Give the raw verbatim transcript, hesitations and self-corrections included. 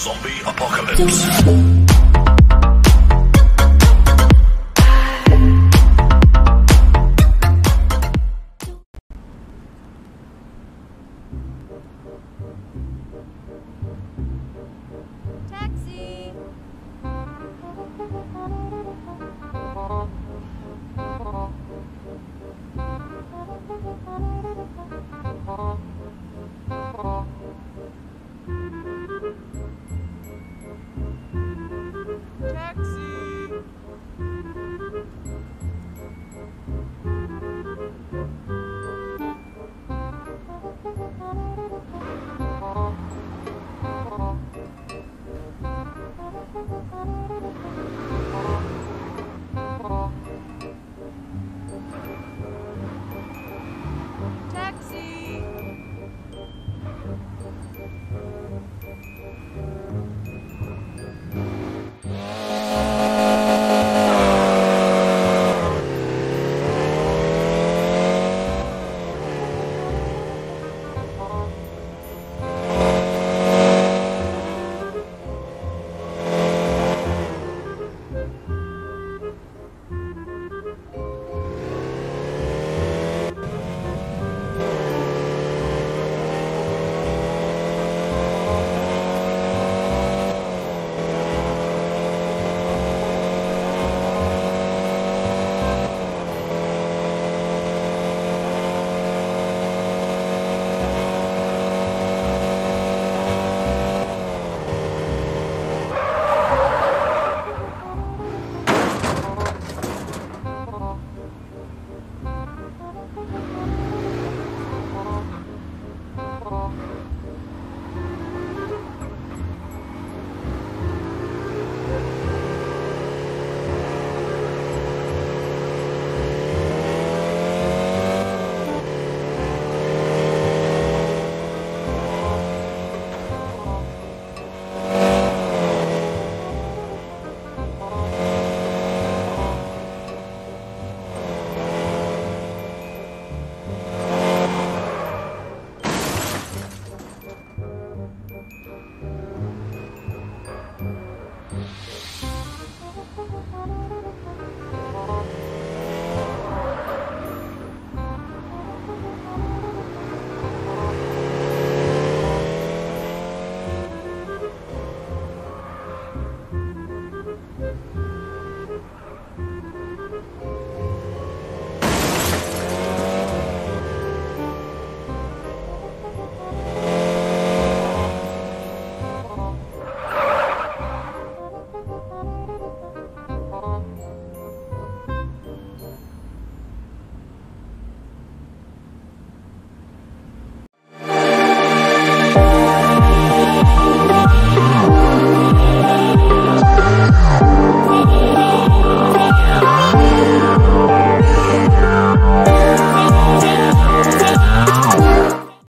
Zombie apocalypse.